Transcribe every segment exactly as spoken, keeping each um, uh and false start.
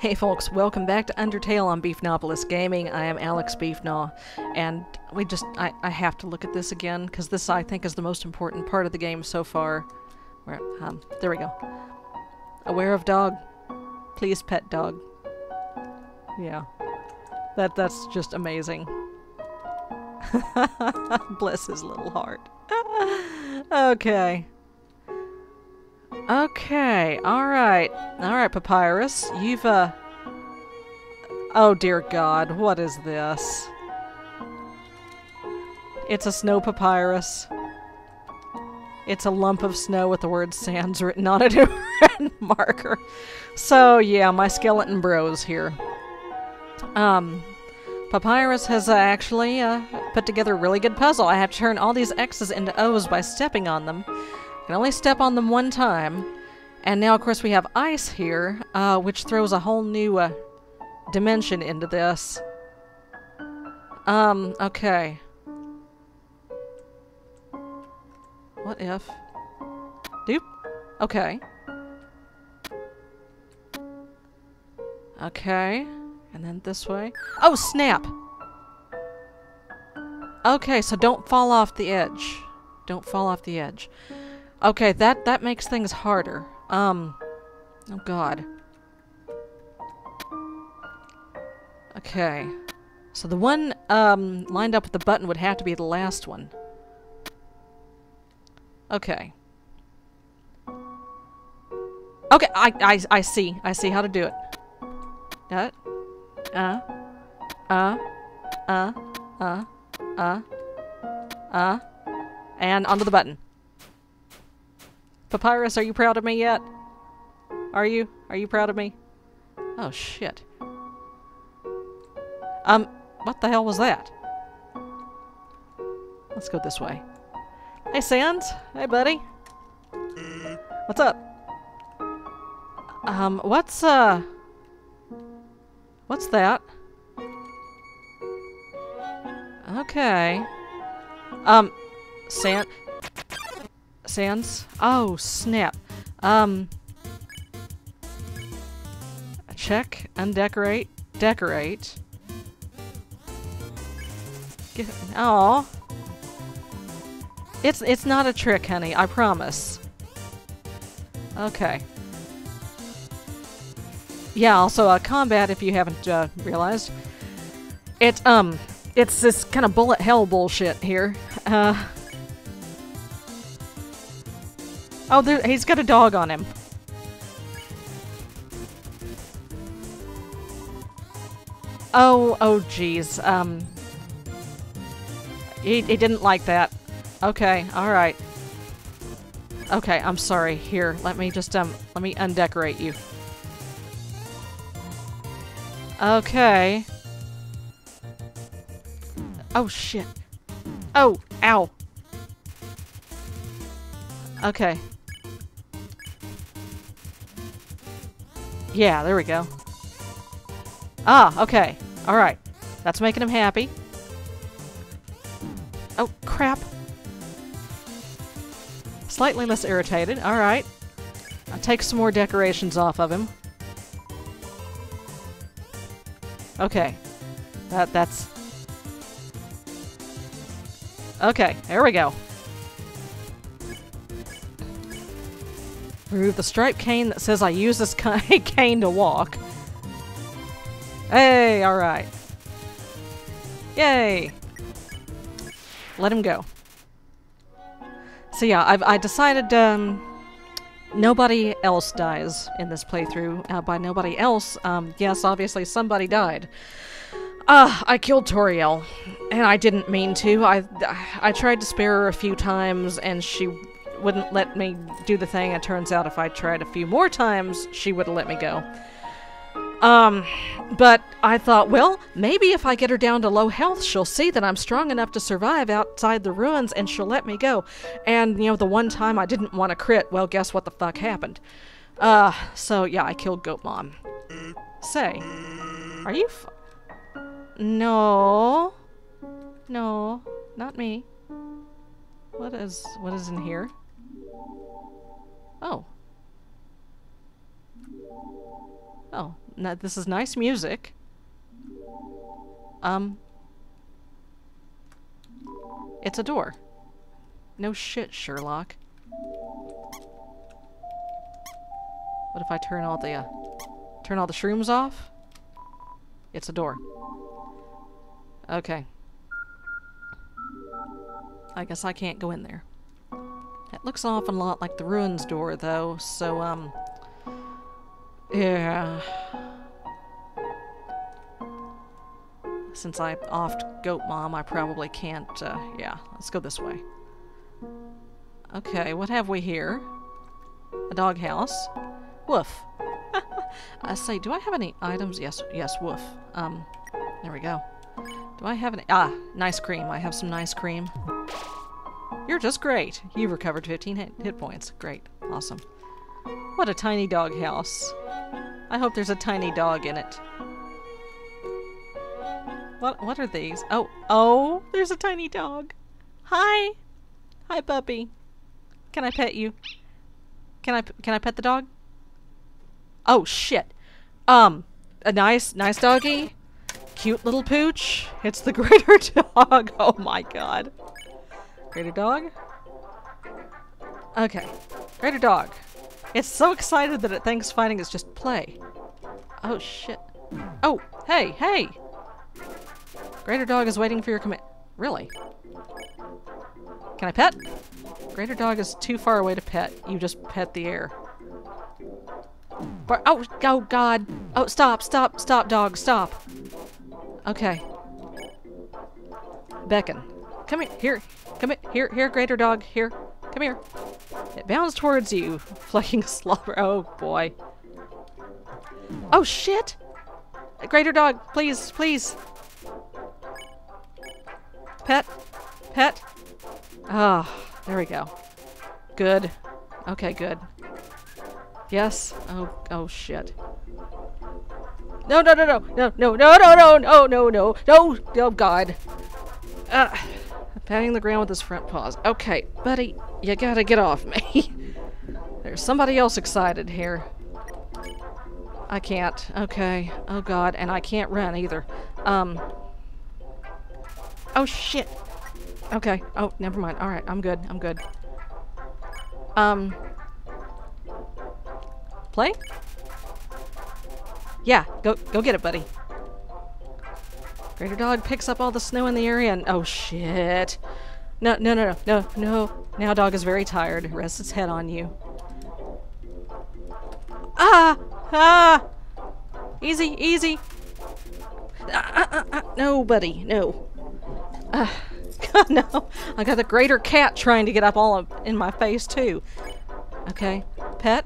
Hey folks, welcome back to Undertale on Beefgnawpolis Gaming. I am Alex Beefnaw, and we just, I, I have to look at this again, because this I think is the most important part of the game so far. Where, um, there we go. Aware of dog. Please pet dog. Yeah. That, that's just amazing. Bless his little heart. Okay. Okay, alright. Alright, Papyrus, you've, uh... oh dear God, what is this? It's a snow papyrus. It's a lump of snow with the word Sans written on it in red marker. So, yeah, my skeleton bros here. Um... Papyrus has uh, actually uh, put together a really good puzzle. I have to turn all these X's into O's by stepping on them. I can only step on them one time. And now, of course, we have ice here, uh, which throws a whole new uh, dimension into this. Um, okay. What if... doop. Okay. Okay. And then this way. Oh, snap! Okay, so don't fall off the edge. Don't fall off the edge. Okay, that, that makes things harder. Um, oh God. Okay. So the one um, lined up with the button would have to be the last one. Okay. Okay, I, I, I see. I see how to do it. Got it? Uh, uh, uh, uh, uh, uh, and onto the button. Papyrus, are you proud of me yet? Are you? Are you proud of me? Oh, shit. Um, what the hell was that? Let's go this way. Hey, Sans. Hey, buddy. What's up? Um, what's, uh... what's that? Okay. Um, Sans? Sans? Oh, snap. Um, check, undecorate, decorate. Oh, it's it's not a trick, honey. I promise. Okay. Yeah, also, uh, combat, if you haven't, uh, realized. It's, um, it's this kind of bullet hell bullshit here. Uh. Oh, there, he's got a dog on him. Oh, oh, geez. Um. He, he didn't like that. Okay, alright. Okay, I'm sorry. Here, let me just, um, let me undecorate you. Okay. Oh, shit. Oh, ow. Okay. Yeah, there we go. Ah, okay. Alright. That's making him happy. Oh, crap. Slightly less irritated. Alright. I'll take some more decorations off of him. Okay, that, that's... okay, there we go. Remove the striped cane that says I use this cane to walk. Hey, alright. Yay! Let him go. So yeah, I've, I decided um, nobody else dies in this playthrough. Uh, by nobody else, um, yes, obviously somebody died. Ah, uh, I killed Toriel, and I didn't mean to. I, I tried to spare her a few times, and she wouldn't let me do the thing. It turns out if I tried a few more times, she would have let me go. Um, but I thought, well, maybe if I get her down to low health, she'll see that I'm strong enough to survive outside the ruins and she'll let me go. And, you know, the one time I didn't want to crit, well, guess what the fuck happened? Uh, so, yeah, I killed Goat Mom. Say, are you f- no. No, not me. What is, what is in here? Oh. Oh. Now, this is nice music. Um. It's a door. No shit, Sherlock. What if I turn all the, uh, turn all the shrooms off? It's a door. Okay. I guess I can't go in there. It looks an awful lot like the ruins door, though, so, um... yeah... Since I offed Goat Mom, I probably can't, uh, yeah. Let's go this way. Okay, what have we here? A doghouse. Woof. I say, do I have any items? Yes, yes, woof. Um, there we go. Do I have any? Ah, nice cream. I have some nice cream. You're just great. You've recovered fifteen hit, hit points. Great. Awesome. What a tiny doghouse. I hope there's a tiny dog in it. What, what are these? Oh, oh, there's a tiny dog. Hi. Hi, puppy. Can I pet you? Can I, can I pet the dog? Oh, shit. Um, a nice, nice doggy. Cute little pooch. It's the Greater Dog. Oh my god. Greater Dog? Okay. Greater Dog. It's so excited that it thinks fighting is just play. Oh, shit. Oh, hey, hey! Greater Dog is waiting for your command. Really? Can I pet? Greater Dog is too far away to pet. You just pet the air. Bar oh, oh god. Oh, stop, stop, stop, dog, stop. Okay. Beckon. Come here, here, come here, here, here, Greater Dog, here. Come here. It bounds towards you, flecking slobber. Oh, boy. Oh, shit! Greater Dog, please, please. Pet, pet. Ah, oh, there we go. Good. Okay, good. Yes. Oh, oh shit. No, no, no, no, no, no, no, no, no, no, no, no, no, oh god. Uh, patting the ground with his front paws. Okay, buddy, you gotta get off me. There's somebody else excited here. I can't. Okay. Oh god, and I can't run either. Um. Oh shit. Okay. Oh, never mind. Alright, I'm good. I'm good. Um. Play? Yeah, go go get it, buddy. Greater Dog picks up all the snow in the area and oh shit. No, no, no, no, no, no. Now dog is very tired. Rests its head on you. Ah! Ah! Easy, easy. Ah, ah, ah, no, buddy, no. Ah, God, no. I got the greater cat trying to get up all up in my face too. Okay, pet.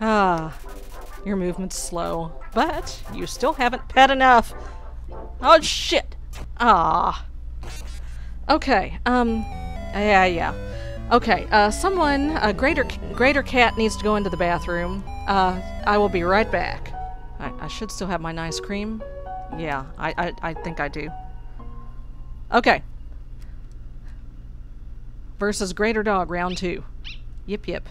Ah, your movement's slow, but you still haven't pet enough. Oh shit! Ah. Okay. Um. Yeah, yeah. Okay. Uh, someone, a greater, greater cat needs to go into the bathroom. Uh, I will be right back. I, I should still have my nice cream. Yeah, I, I, I think I do. Okay. Versus Greater Dog, round two. Yip yip.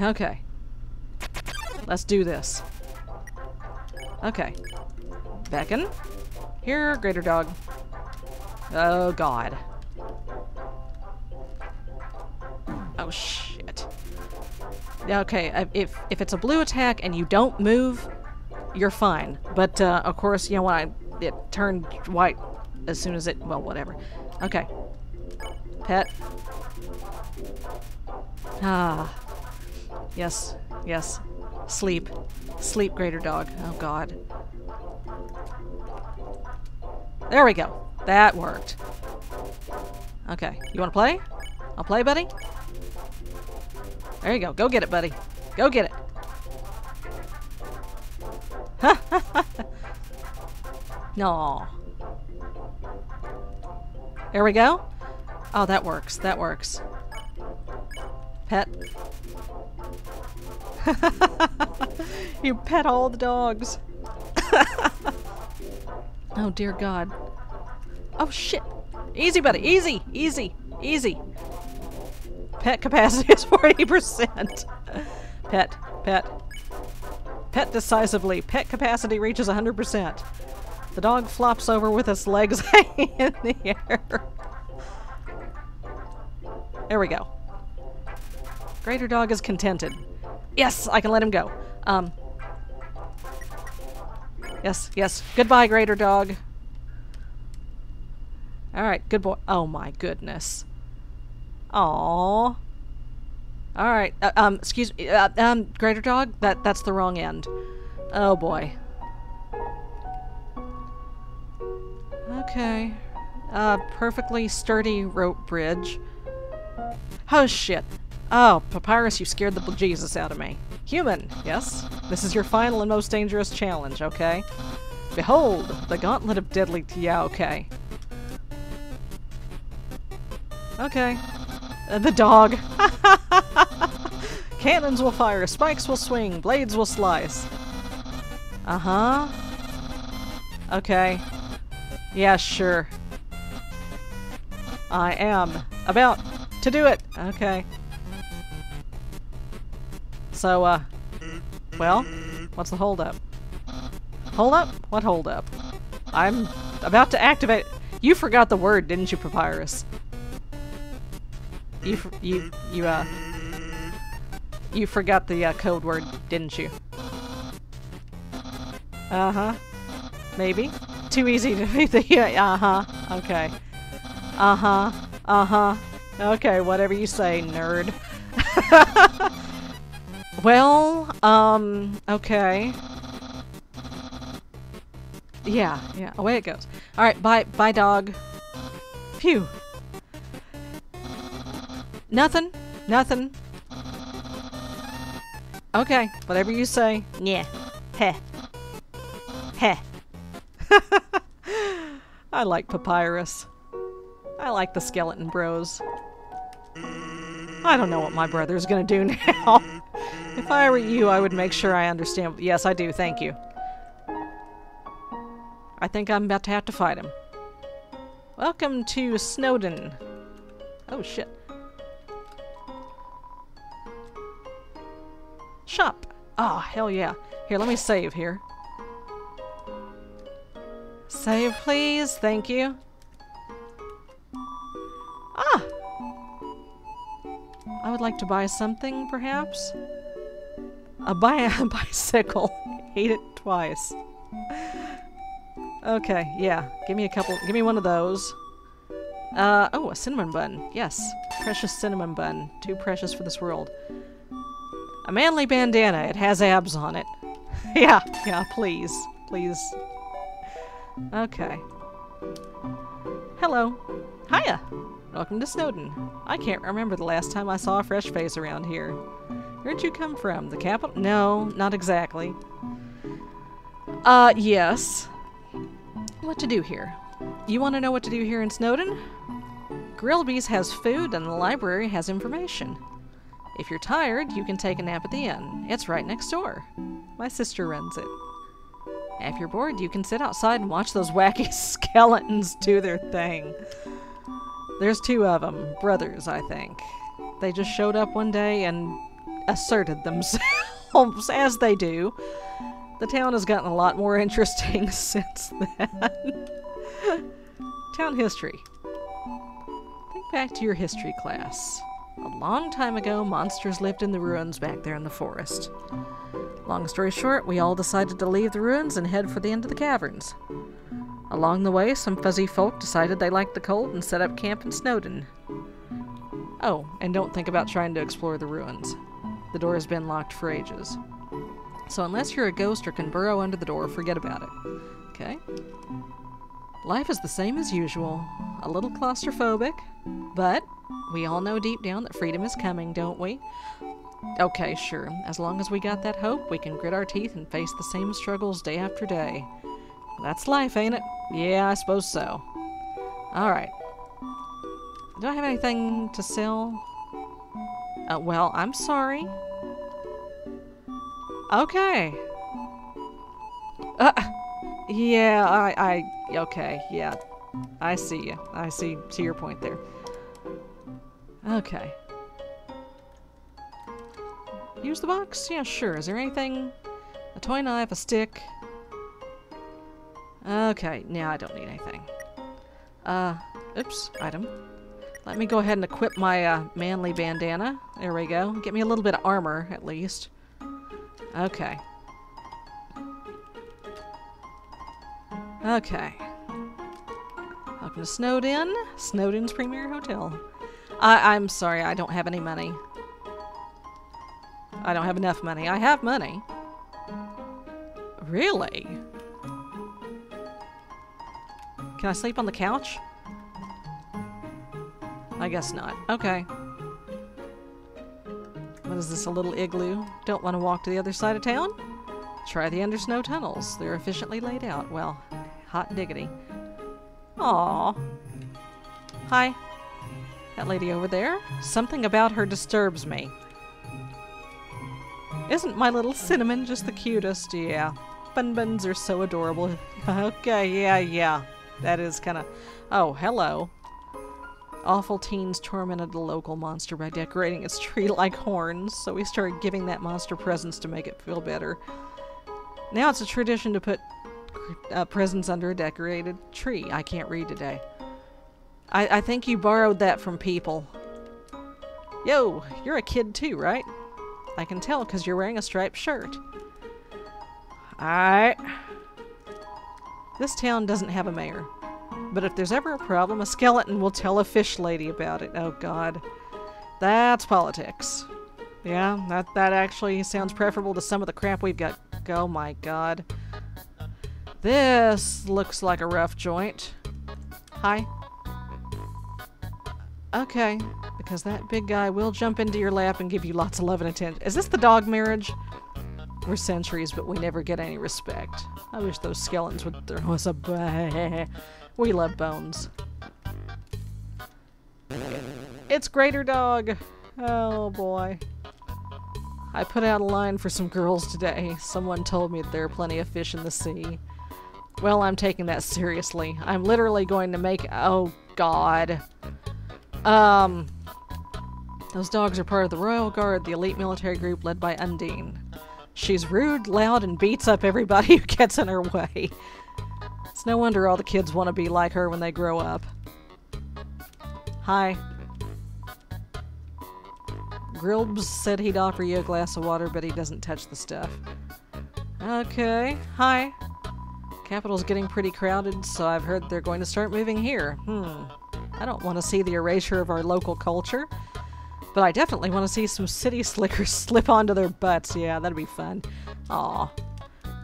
Okay. Let's do this. Okay. Beckon. Here, Greater Dog. Oh, God. Oh, shit. Okay, if, if it's a blue attack and you don't move, you're fine. But, uh, of course, you know, when I, it turned white as soon as it... Well, whatever. Okay. Pet. Ah... Yes, yes. Sleep. Sleep, Greater Dog. Oh, God. There we go. That worked. Okay. You want to play? I'll play, buddy? There you go. Go get it, buddy. Go get it. No. There we go. Oh, that works. That works. Pet. You pet all the dogs. Oh dear God. Oh shit. Easy buddy. Easy. Easy. Easy. Pet capacity is forty percent. Pet, pet. Pet decisively. Pet capacity reaches one hundred percent. The dog flops over with its legs hanging in the air. There we go. Greater Dog is contented. Yes, I can let him go. Um, yes, yes. Goodbye, Greater Dog. Alright, good boy. Oh my goodness. Aww. Alright, uh, um, excuse me, uh, um, Greater Dog? That, that's the wrong end. Oh boy. Okay. Uh, perfectly sturdy rope bridge. Oh shit. Oh, Papyrus, you scared the bejesus out of me. Human, yes? This is your final and most dangerous challenge, okay? Behold, the gauntlet of deadly... Yeah, okay. Okay. Uh, the dog. Cannons will fire, spikes will swing, blades will slice. Uh-huh. Okay. Yeah, sure. I am about to do it. Okay. So, uh, well, what's the hold up? Hold up? What hold up? I'm about to activate. You forgot the word, didn't you, Papyrus? You, you, you, uh, you forgot the uh, code word, didn't you? Uh-huh. Maybe. Too easy to be the, uh-huh. Okay. Uh-huh. Uh-huh. Okay, whatever you say, nerd. Well, um, okay. Yeah, yeah, away it goes. Alright, bye, bye dog. Phew. Nothing, nothing. Okay, whatever you say. Yeah. Heh. Heh. I like Papyrus. I like the skeleton bros. I don't know what my brother's gonna do now. If I were you, I would make sure I understand. Yes, I do. Thank you. I think I'm about to have to fight him. Welcome to Snowdin. Oh, shit. Shop. Ah, oh, hell yeah. Here, let me save here. Save, please. Thank you. Ah! I would like to buy something, perhaps? Uh, buy a bicycle. Eat it twice. Okay, yeah. Give me a couple. Give me one of those. Uh, oh, a cinnamon bun. Yes. Precious cinnamon bun. Too precious for this world. A manly bandana. It has abs on it. Yeah, yeah, please. Please. Okay. Hello. Hiya. Welcome to Snowdin. I can't remember the last time I saw a fresh face around here. Where'd you come from? The capital? No, not exactly. Uh, yes. What to do here? You want to know what to do here in Snowdin? Grillby's has food and the library has information. If you're tired, you can take a nap at the inn. It's right next door. My sister runs it. If you're bored, you can sit outside and watch those wacky skeletons do their thing. There's two of them. Brothers, I think. They just showed up one day and... asserted themselves, as they do. The town has gotten a lot more interesting since then. Town history. Think back to your history class. A long time ago, monsters lived in the ruins back there in the forest. Long story short, we all decided to leave the ruins and head for the end of the caverns. Along the way, some fuzzy folk decided they liked the cold and set up camp in Snowdin. Oh, and don't think about trying to explore the ruins. The door has been locked for ages. So unless you're a ghost or can burrow under the door, forget about it. Okay? Life is the same as usual. A little claustrophobic, but we all know deep down that freedom is coming, don't we? Okay, sure. As long as we got that hope, we can grit our teeth and face the same struggles day after day. That's life, ain't it? Yeah, I suppose so. Alright. Do I have anything to sell? Uh, well, I'm sorry. Okay. Uh, yeah, I, I, okay, yeah. I see you. I see, see your point there. Okay. Use the box? Yeah, sure. Is there anything? A toy knife, a stick. Okay, now I don't need anything. Uh, oops, item. Let me go ahead and equip my uh, manly bandana. There we go. Get me a little bit of armor, at least. Okay. Okay. Welcome to Snowdin. Snowdin's Premier Hotel. I I'm sorry, I don't have any money. I don't have enough money. I have money. Really? Can I sleep on the couch? I guess not. Okay. What is this, a little igloo? Don't want to walk to the other side of town? Try the undersnow tunnels. They're efficiently laid out. Well, hot diggity. Aww. Hi. That lady over there? Something about her disturbs me. Isn't my little Cinnamon just the cutest? Yeah. Bun buns are so adorable. Okay, yeah, yeah. That is kind of... Oh, hello. Awful teens tormented the local monster by decorating its tree-like horns, so we started giving that monster presents to make it feel better. Now it's a tradition to put uh, presents under a decorated tree. I can't read today. I, I think you borrowed that from people. Yo, you're a kid too, right? I can tell because you're wearing a striped shirt. Alright. This town doesn't have a mayor. But if there's ever a problem, a skeleton will tell a fish lady about it. Oh god. That's politics. Yeah, that, that actually sounds preferable to some of the crap we've got. Oh my god. This looks like a rough joint. Hi. Okay, because that big guy will jump into your lap and give you lots of love and attention. Is this the dog marriage? We're centuries, but we never get any respect. I wish those skeletons would throw us a bone. We love bones. It's Greater Dog! Oh boy. I put out a line for some girls today. Someone told me that there are plenty of fish in the sea. Well, I'm taking that seriously. I'm literally going to make- oh god. Um... Those dogs are part of the Royal Guard, the elite military group led by Undyne. She's rude, loud, and beats up everybody who gets in her way. It's no wonder all the kids want to be like her when they grow up. Hi. Grillby's said he'd offer you a glass of water, but he doesn't touch the stuff. Okay. Hi. Capital's getting pretty crowded, so I've heard they're going to start moving here. Hmm. I don't want to see the erasure of our local culture. But I definitely want to see some city slickers slip onto their butts. Yeah, that'd be fun. Aw.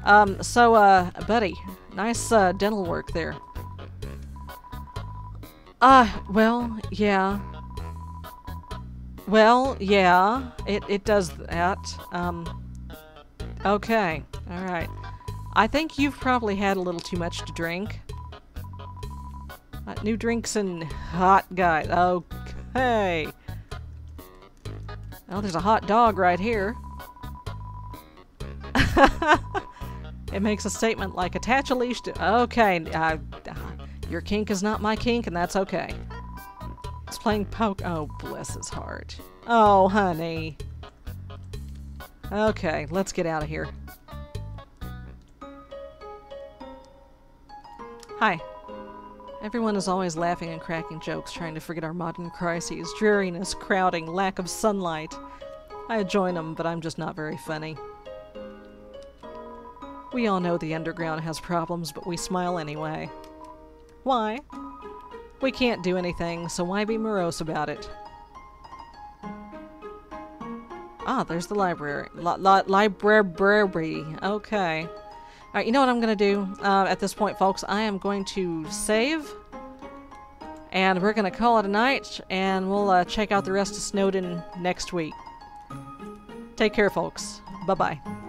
Um, so, uh, buddy. Nice, uh, dental work there. Uh, well, yeah. Well, yeah. It, it does that. Um, okay. Alright. I think you've probably had a little too much to drink. Uh, new drinks and hot guys. Okay. Oh, there's a hot dog right here. It makes a statement like, attach a leash to- Okay, uh, your kink is not my kink, and that's okay. It's playing poke- oh, bless his heart. Oh, honey. Okay, let's get out of here. Hi. Everyone is always laughing and cracking jokes, trying to forget our modern crises, dreariness, crowding, lack of sunlight. I join them, but I'm just not very funny. We all know the underground has problems, but we smile anyway. Why? We can't do anything, so why be morose about it? Ah, there's the library. Li- li- library. Okay. Alright, you know what I'm going to do uh, at this point, folks? I am going to save, and we're going to call it a night, and we'll uh, check out the rest of Snowdin next week. Take care, folks. Bye-bye.